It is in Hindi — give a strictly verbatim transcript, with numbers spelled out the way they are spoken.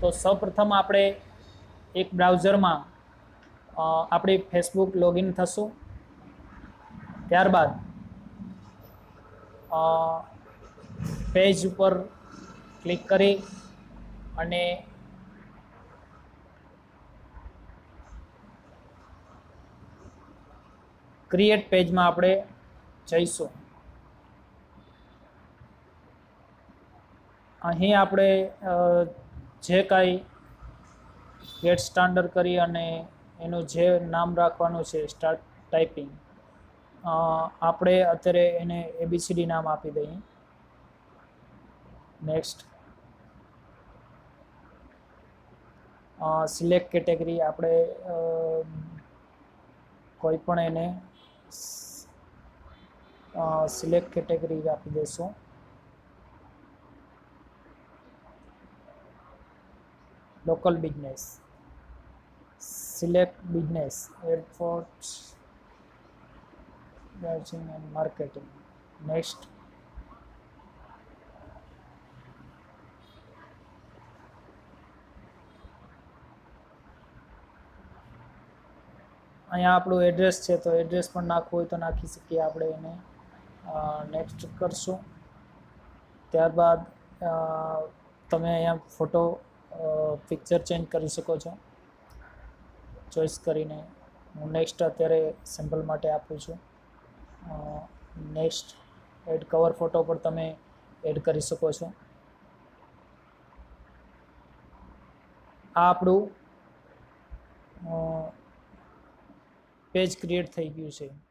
तो सौ प्रथम आपणे एक ब्राउजर में अपनी फेसबुक लॉगिन थशुं, त्यारबाद पेज पर क्लिक करी अने क्रिएट पेज में आपणे जईशुं। अहीं आपणे जे काई गेट स्टार्टर करी अने एनु जे नाम राखवानुं छे स्टार्ट टाइपिंग, आपणे अत्यारे एने एबीसीडी नाम आपी दઈએ। नेक्स्ट सिलेक्ट केटेगरी, आपणे कोई पण एने सिलेक्ट केटेगरी आपी देशुं। Local business, select business, airports, branding and marketing. Next अहीं आपणो एड्रेस छे, तो एड्रेस पण नाखवो होय तो नाखी सकीए आपणे एने। नेक्स्ट करशुं, त्यारबाद तमे अहीं फोटो पिक्चर चेंज करी सको छो चॉइस करीने। हूँ नेक्स्ट अत्यारे सैम्पल माटे आपूँ छूँ। नेक्स्ट एड कवर फोटो पर तमे एड करी सको छो। आपणुं पेज क्रिएट थई गयुं छे।